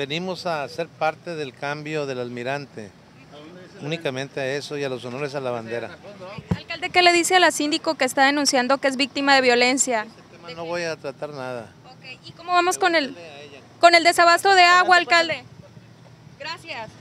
Venimos a ser parte del cambio del almirante, únicamente a eso y a los honores a la bandera. Alcalde, ¿qué le dice a la síndico que está denunciando que es víctima de violencia? Este tema no voy a tratar nada. Okay. ¿Y cómo vamos con el desabasto de agua, alcalde? Gracias.